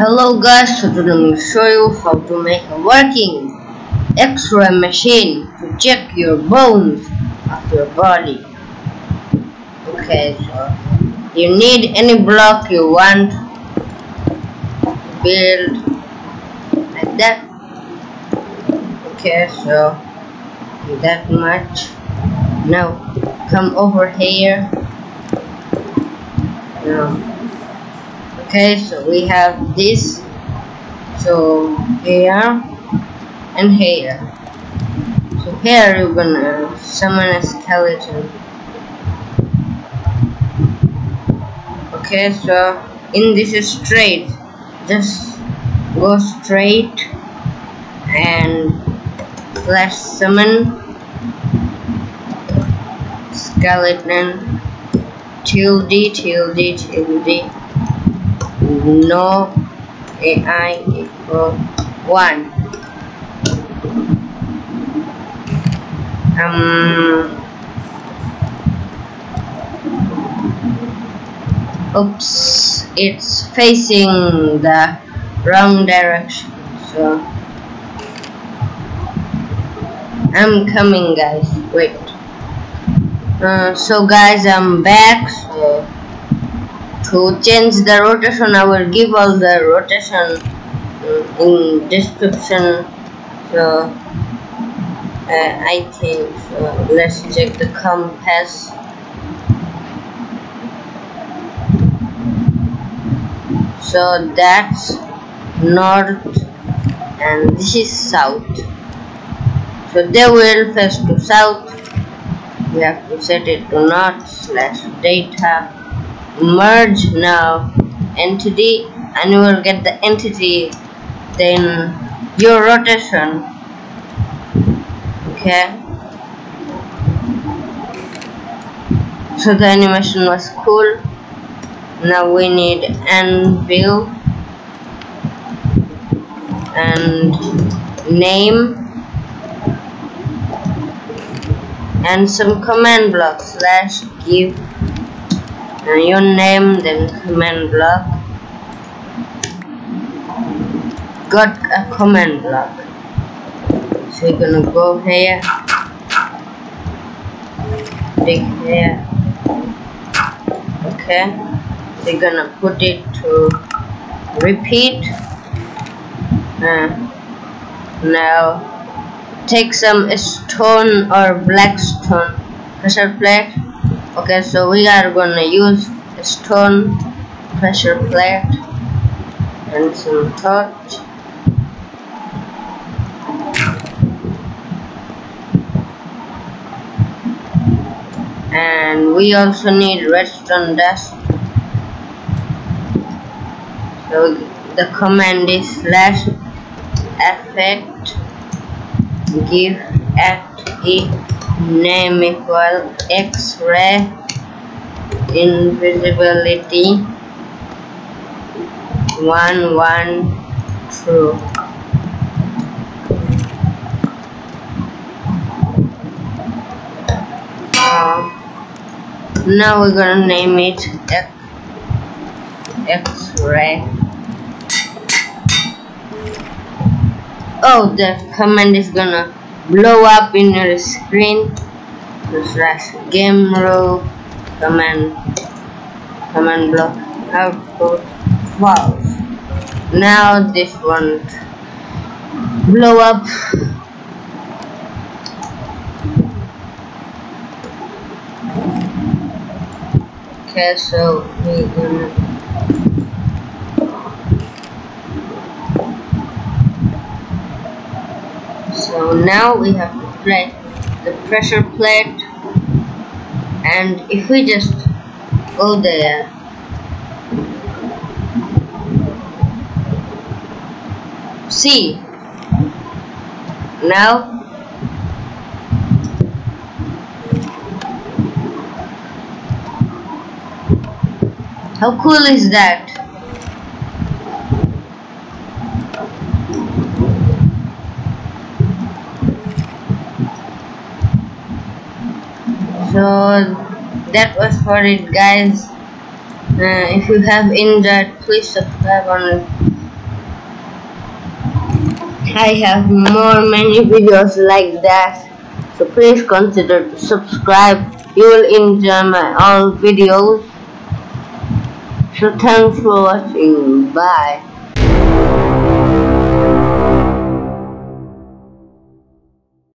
Hello guys, so today I'm going to show you how to make a working x-ray machine to check your bones of your body. Okay, so you need any block you want to build like that. Okay, so that much. Now come over here. Now okay, so we have this, so here and here. So here you're gonna summon a skeleton. Okay, so in this straight, just go straight and flash summon skeleton tilde tilde tilde. No AI equal 1. Oops, it's facing the wrong direction, so I'm coming guys, wait. So guys, I'm back. So to change the rotation, I will give all the rotation in description. So I think let's check the compass. So that's north and this is south. So they will face to south. We have to set it to north/data. Merge now entity and you will get the entity, then your rotation. Okay, so the animation was cool. Now we need anvil and name and some command block /give your name, then command block. Got a command block, so you're gonna go here, click here. Okay, so you're gonna put it to repeat. Now take some stone or black stone pressure plate. Okay, so we are gonna use a stone pressure plate and some torch. And we also need redstone dust. So the command is /effect give at it name equal x-ray invisibility 1 1 2. Now we're gonna name it x-ray. Oh, the command is gonna blow up in your screen. /game row command block output false. Now this won't blow up. Okay, so we're gonna now we have to play the pressure plate, and if we just go there, see, now how cool is that? So that was for it guys. If you have enjoyed, please subscribe on I have more many videos like that, so please consider to subscribe. You will enjoy my all videos. So thanks for watching. Bye.